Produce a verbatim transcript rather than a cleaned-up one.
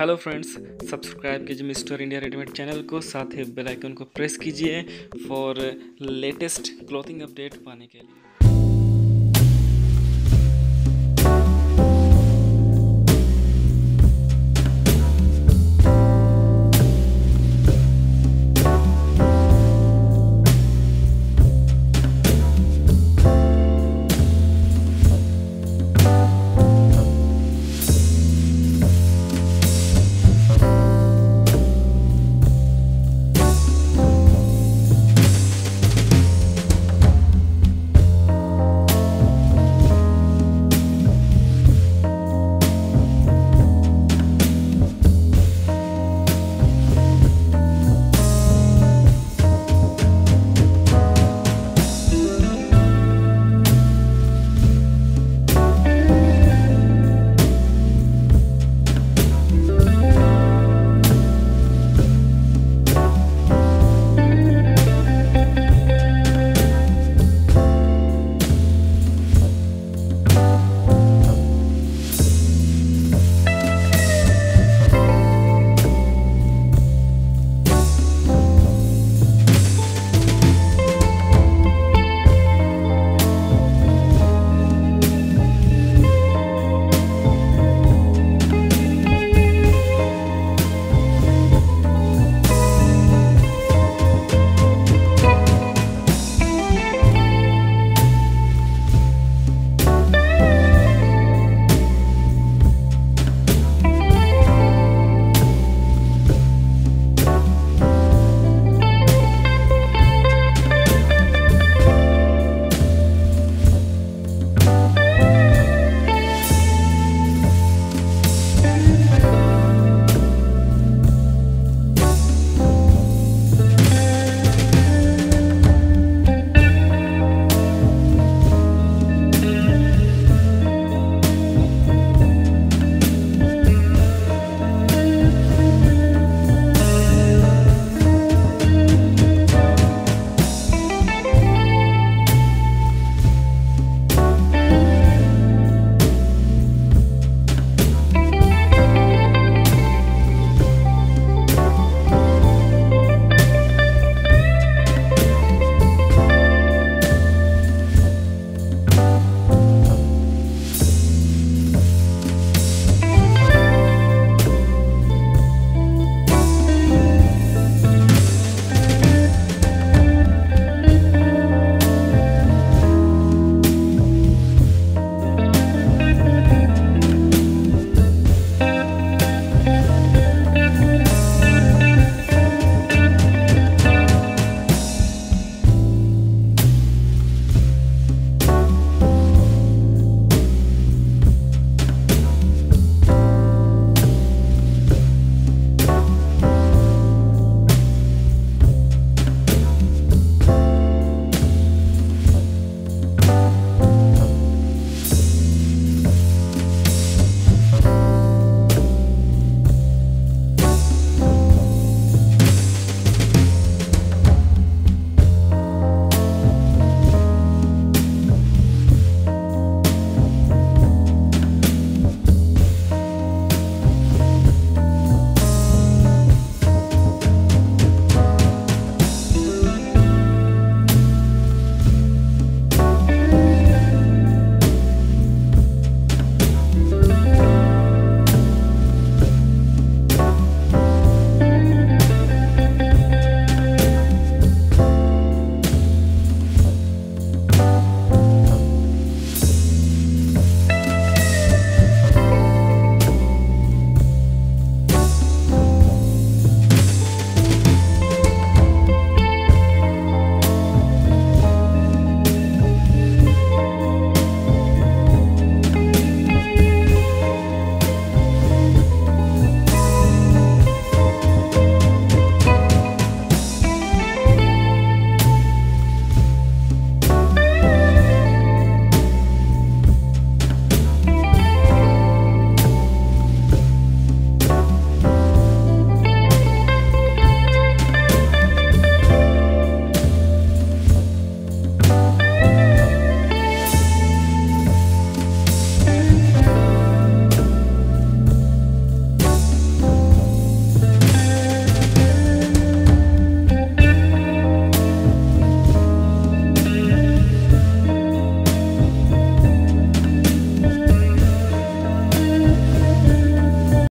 Hello friends, subscribe कीजिए mister India readymade channel को, साथ ही बेल आइकन को प्रेस कीजिए फॉर लेटेस्ट क्लॉथिंग अपडेट पाने के लिए।